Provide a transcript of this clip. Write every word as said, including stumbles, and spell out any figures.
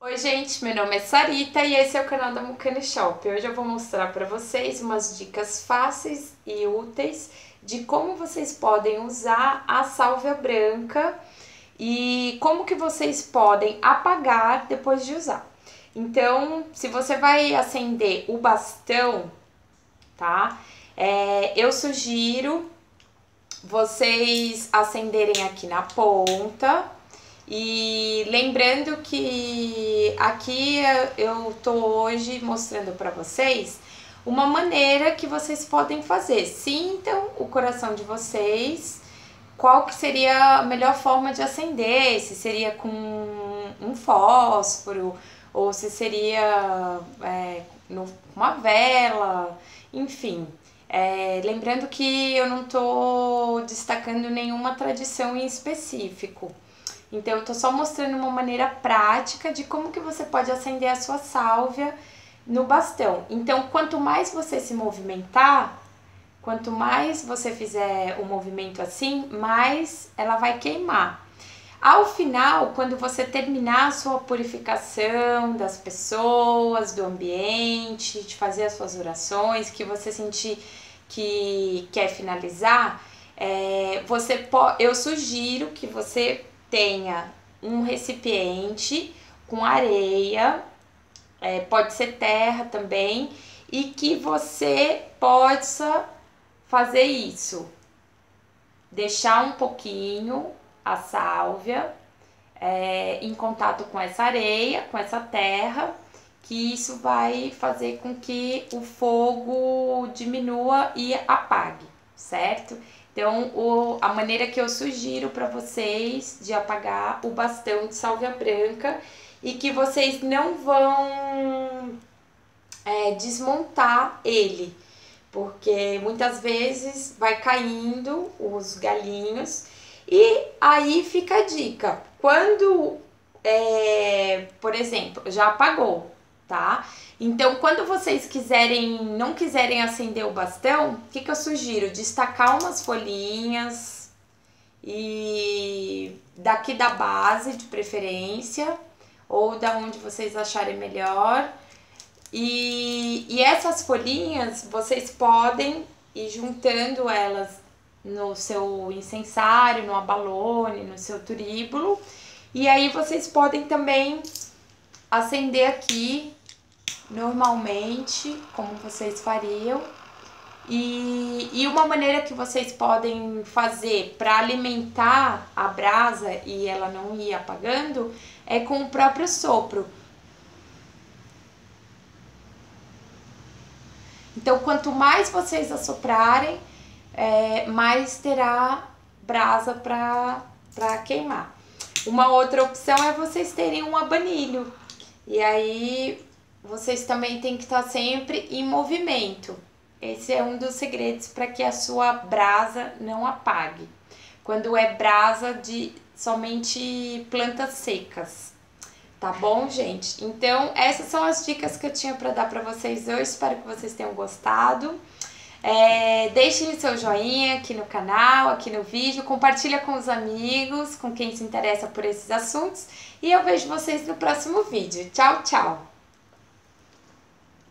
Oi gente, meu nome é Sarita e esse é o canal da Mukaní Shop. Hoje eu vou mostrar para vocês umas dicas fáceis e úteis de como vocês podem usar a sálvia branca e como que vocês podem apagar depois de usar. Então, se você vai acender o bastão, tá? É, eu sugiro vocês acenderem aqui na ponta. E lembrando que aqui eu tô hoje mostrando para vocês uma maneira que vocês podem fazer. Sintam o coração de vocês, qual que seria a melhor forma de acender, se seria com um fósforo ou se seria é, uma vela, enfim. É, lembrando que eu não tô destacando nenhuma tradição em específico. Então, eu tô só mostrando uma maneira prática de como que você pode acender a sua sálvia no bastão. Então, quanto mais você se movimentar, quanto mais você fizer o movimento assim, mais ela vai queimar. Ao final, quando você terminar a sua purificação das pessoas, do ambiente, de fazer as suas orações, que você sentir que quer finalizar, é, você pode, eu sugiro que você tenha um recipiente com areia, é, pode ser terra também, e que você possa fazer isso. Deixar um pouquinho a sálvia é, em contato com essa areia, com essa terra, que isso vai fazer com que o fogo diminua e apague, certo? Então, o, a maneira que eu sugiro para vocês de apagar o bastão de sálvia branca e que vocês não vão é, desmontar ele, porque muitas vezes vai caindo os galinhos. E aí fica a dica, quando, é, por exemplo, já apagou, tá? Então, quando vocês quiserem, não quiserem acender o bastão, o que que eu sugiro? Destacar umas folhinhas e daqui da base, de preferência, ou da onde vocês acharem melhor. E, e essas folhinhas, vocês podem ir juntando elas no seu incensário, no abalone, no seu turíbulo. E aí vocês podem também acender aqui normalmente, como vocês fariam, e, e uma maneira que vocês podem fazer para alimentar a brasa e ela não ir apagando é com o próprio sopro. Então, quanto mais vocês assoprarem, é, mais terá brasa para para queimar. Uma outra opção é vocês terem um abanilho, e aí vocês também têm que estar sempre em movimento. Esse é um dos segredos para que a sua brasa não apague, quando é brasa de somente plantas secas. Tá bom, gente? Então, essas são as dicas que eu tinha para dar para vocês hoje. Espero que vocês tenham gostado. É, deixem seu joinha aqui no canal, aqui no vídeo, compartilha com os amigos, com quem se interessa por esses assuntos. E eu vejo vocês no próximo vídeo. Tchau, tchau!